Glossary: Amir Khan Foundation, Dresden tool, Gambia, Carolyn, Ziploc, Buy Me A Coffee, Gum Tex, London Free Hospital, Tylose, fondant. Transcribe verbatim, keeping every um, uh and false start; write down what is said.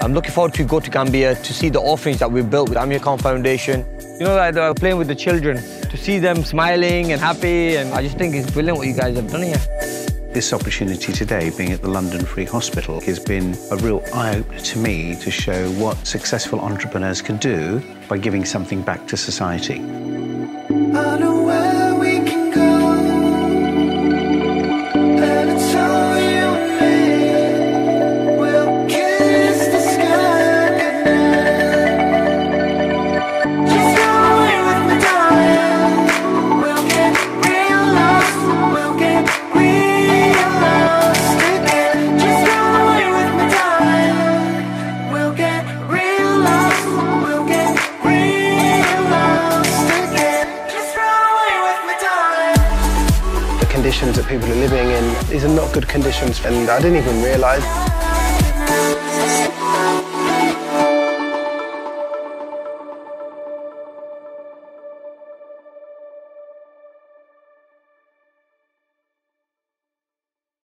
I'm looking forward to go to Gambia to see the orphanage that we built with Amir Khan Foundation. You know, like they were playing with the children, to see them smiling and happy, and I just think it's brilliant what you guys have done here. This opportunity today, being at the London Free Hospital, has been a real eye-opener to me to show what successful entrepreneurs can do by giving something back to society. I know where we can go, and it's all you made. We'll kiss the sky goodnight. Just go away with the dial. We'll get real lost, we'll get real lost again. Just go away with the dial. We'll get real lost, we'll get real lost again. Conditions that people are living in, these are not good conditions, and I didn't even realise.